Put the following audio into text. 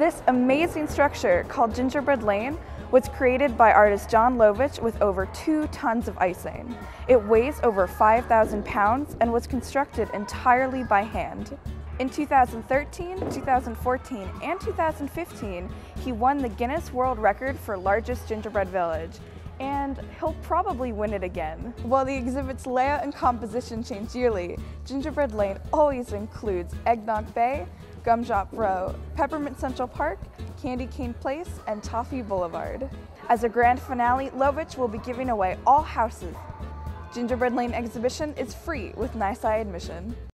This amazing structure called Gingerbread Lane was created by artist Jon Lovitch with over 2 tons of icing. It weighs over 5,000 pounds and was constructed entirely by hand. In 2013, 2014, and 2015, he won the Guinness World Record for largest gingerbread village, and he'll probably win it again. While the exhibit's layout and composition change yearly, Gingerbread Lane always includes Eggnog Bay, Gumdrop Row, Peppermint Central Park, Candy Cane Place, and Toffee Boulevard. As a grand finale, Lovitch will be giving away all houses. Gingerbread Lane exhibition is free with NYSCI admission.